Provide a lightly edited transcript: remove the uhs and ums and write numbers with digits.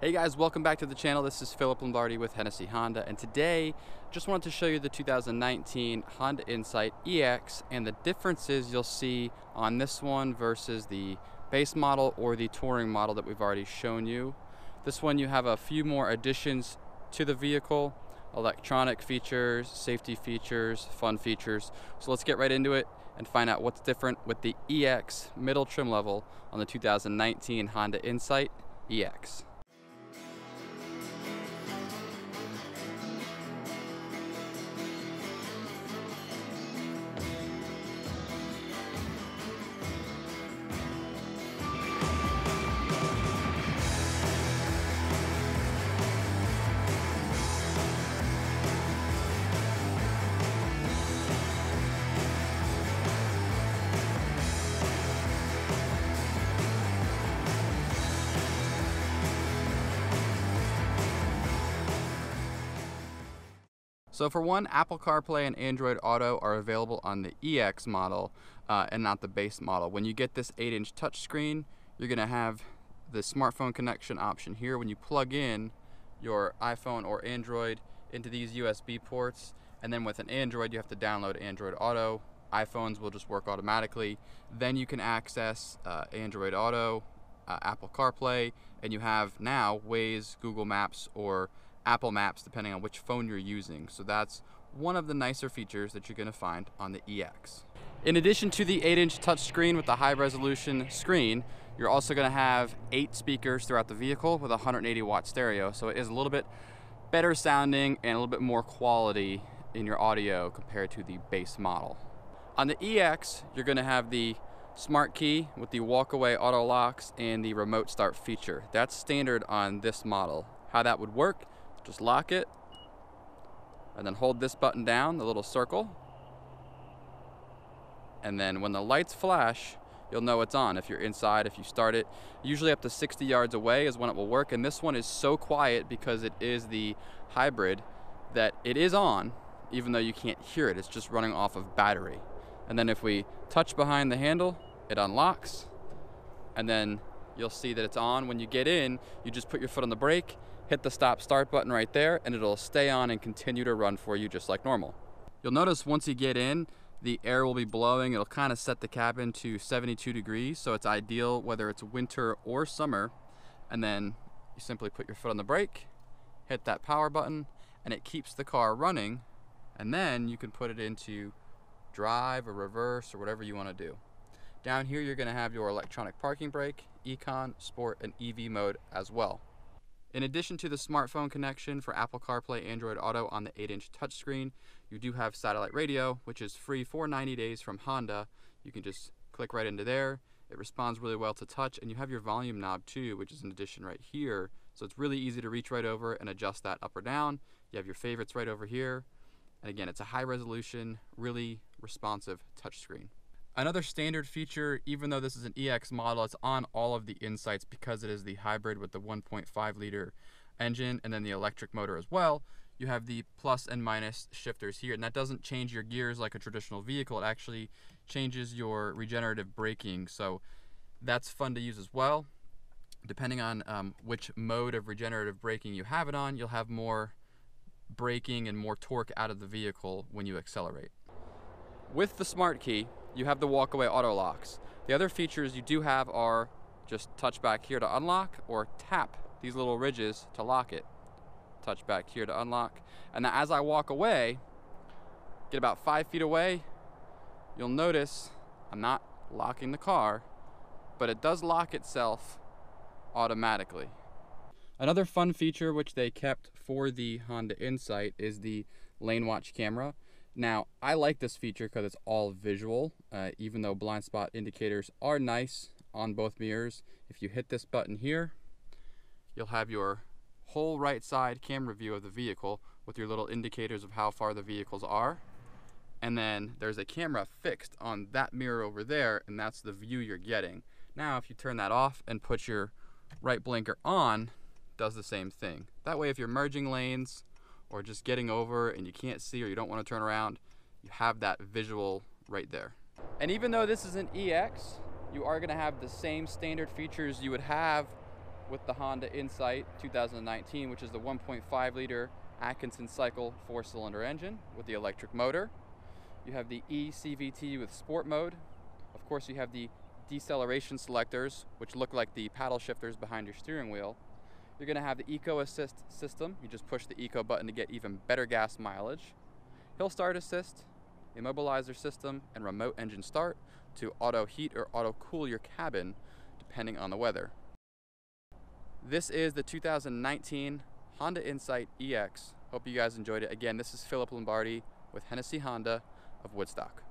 Hey guys, welcome back to the channel. This is Philip Lombardi with Hennessy Honda, and today just wanted to show you the 2019 Honda Insight EX and the differences you'll see on this one versus the base model or the touring model that we've already shown you. This one you have a few more additions to the vehicle, electronic features, safety features, fun features. So let's get right into it and find out what's different with the EX middle trim level on the 2019 Honda Insight EX. So for one, Apple CarPlay and Android Auto are available on the EX model and not the base model. When you get this 8-inch touchscreen, you're going to have the smartphone connection option here. When you plug in your iPhone or Android into these USB ports, and then with an Android, you have to download Android Auto. iPhones will just work automatically. Then you can access Android Auto, Apple CarPlay, and you have now Waze, Google Maps, or Apple Maps, depending on which phone you're using. So that's one of the nicer features that you're going to find on the EX. In addition to the 8-inch touchscreen with the high-resolution screen, you're also going to have 8 speakers throughout the vehicle with a 180-watt stereo. So it is a little bit better sounding and a little bit more quality in your audio compared to the base model. On the EX, you're going to have the smart key with the walk-away auto locks and the remote start feature. That's standard on this model. How that would work: just lock it and then hold this button down, the little circle, and then when the lights flash, you'll know it's on. If you're inside, if you start it, usually up to 60 yards away is when it will work. And this one is so quiet because it is the hybrid that it is on, even though you can't hear it. It's just running off of battery. And then if we touch behind the handle, it unlocks, and then you'll see that it's on. When you get in, you just put your foot on the brake, hit the stop start button right there, and it'll stay on and continue to run for you just like normal. You'll notice once you get in, the air will be blowing. It'll kind of set the cabin to 72 degrees, so it's ideal whether it's winter or summer. And then you simply put your foot on the brake, hit that power button, and it keeps the car running. And then you can put it into drive or reverse or whatever you want to do. Down here, you're going to have your electronic parking brake, Econ, Sport, and EV mode as well. In addition to the smartphone connection for Apple CarPlay, Android Auto on the 8-inch touchscreen, you do have satellite radio, which is free for 90 days from Honda. You can just click right into there. It responds really well to touch, and you have your volume knob too, which is an addition right here. So it's really easy to reach right over and adjust that up or down. You have your favorites right over here. And again, it's a high-resolution, really responsive touchscreen. Another standard feature, even though this is an EX model, it's on all of the Insights because it is the hybrid with the 1.5-liter engine and then the electric motor as well. You have the plus and minus shifters here, and that doesn't change your gears like a traditional vehicle. It actually changes your regenerative braking, so that's fun to use as well. Depending on which mode of regenerative braking you have it on, you'll have more braking and more torque out of the vehicle when you accelerate. With the smart key, you have the walkaway auto locks. The other features you do have are just touch back here to unlock, or tap these little ridges to lock it. Touch back here to unlock. And now as I walk away, get about 5 feet away, you'll notice I'm not locking the car, but it does lock itself automatically. Another fun feature which they kept for the Honda Insight is the lane watch camera. Now, I like this feature because it's all visual, even though blind spot indicators are nice on both mirrors. If you hit this button here, you'll have your whole right side camera view of the vehicle with your little indicators of how far the vehicles are. And then there's a camera fixed on that mirror over there, and that's the view you're getting. Now, if you turn that off and put your right blinker on, it does the same thing. That way, if you're merging lanes, or just getting over and you can't see or you don't want to turn around, you have that visual right there. And even though this is an EX, you are going to have the same standard features you would have with the Honda Insight 2019, which is the 1.5 liter Atkinson cycle 4-cylinder engine with the electric motor. You have the eCVT with sport mode. Of course, you have the deceleration selectors, which look like the paddle shifters behind your steering wheel. You're going to have the Eco Assist system. You just push the Eco button to get even better gas mileage. Hill Start Assist, immobilizer system, and remote engine start to auto heat or auto cool your cabin depending on the weather. This is the 2019 Honda Insight EX. Hope you guys enjoyed it. Again, this is Philip Lombardi with Hennessy Honda of Woodstock.